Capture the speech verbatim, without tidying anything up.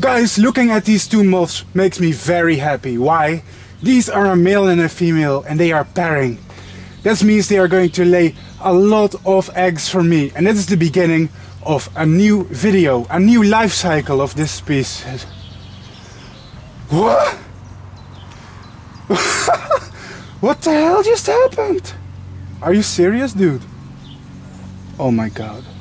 Guys, looking at these two moths makes me very happy. Why? These are a male and a female and they are pairing. That means they are going to lay a lot of eggs for me. And that is the beginning of a new video, a new life cycle of this species. What? What the hell just happened? Are you serious, dude? Oh my god.